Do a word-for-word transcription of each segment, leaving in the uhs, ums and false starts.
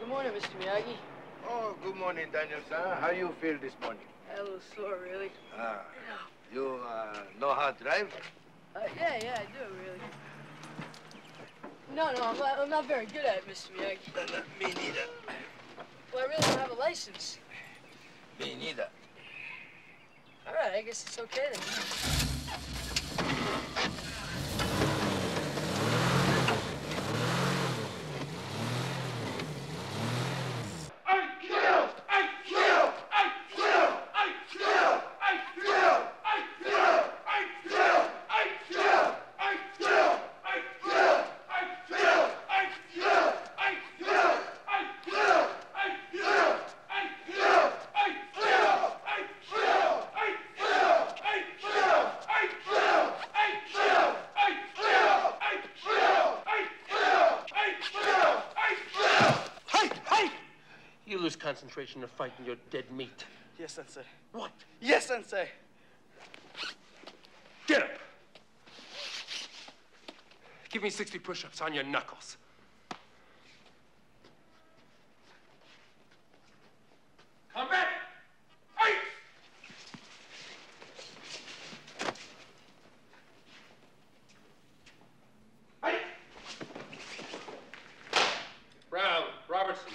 good morning, Mister Miyagi. Oh, good morning, Daniel-san. How you feel this morning? A little sore, really. Ah, you uh, know how to drive? Uh, yeah, yeah, I do, really. No, no, I'm not, I'm not very good at it, Mister Miyagi. No, no, me neither. Well, I really don't have a license. Me neither. All right, I guess it's okay then. Concentration of fighting your dead meat. Yes, Sensei. What? Yes, Sensei. Get up. Give me sixty push-ups on your knuckles. Come back. Hey! Hey! Brown, Robertson.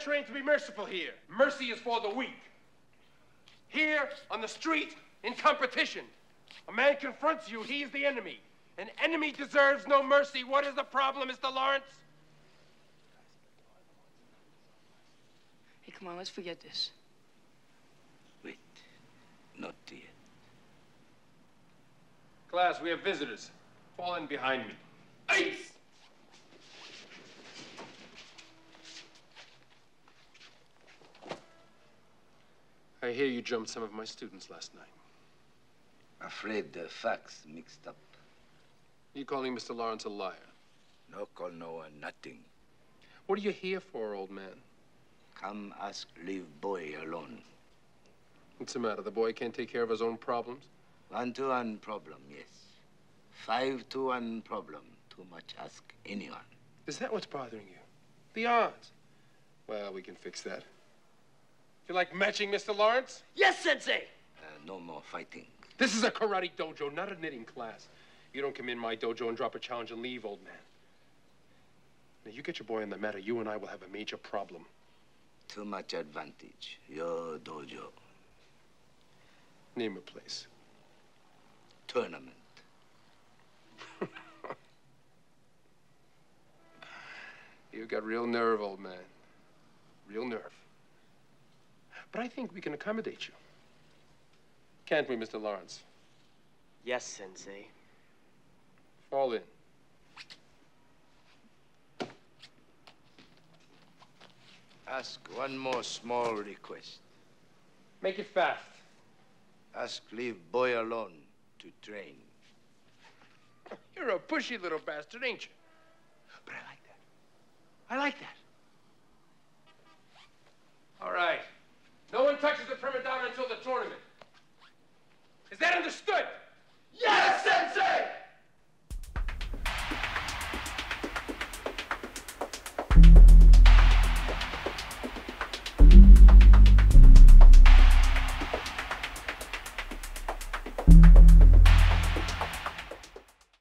Trained to be merciful here. Mercy is for the weak. Here, on the street, in competition, a man confronts you, he is the enemy. An enemy deserves no mercy. What is the problem, Mister Lawrence? Hey, come on, let's forget this. Wait, not yet. Class, we have visitors. Fall in behind me. Ace! I hear you jumped some of my students last night. Afraid the facts mixed up. You calling Mister Lawrence a liar? No call, no one, nothing. What are you here for, old man? Come ask, leave boy alone. What's the matter? The boy can't take care of his own problems? One-to-one problem, yes. Five-to-one problem. Too much ask anyone. Is that what's bothering you? The odds. Well, we can fix that. You like matching, Mister Lawrence? Yes, Sensei! Uh, no more fighting. This is a karate dojo, not a knitting class. You don't come in my dojo and drop a challenge and leave, old man. Now, you get your boy in the matter, you and I will have a major problem. Too much advantage. Your dojo. Name a place. Tournament. You got real nerve, old man. Real nerve. But I think we can accommodate you. Can't we, Mister Lawrence? Yes, Sensei. Fall in. Ask one more small request. Make it fast. Ask leave boy alone to train. You're a pushy little bastard, ain't you? But I like that. I like that.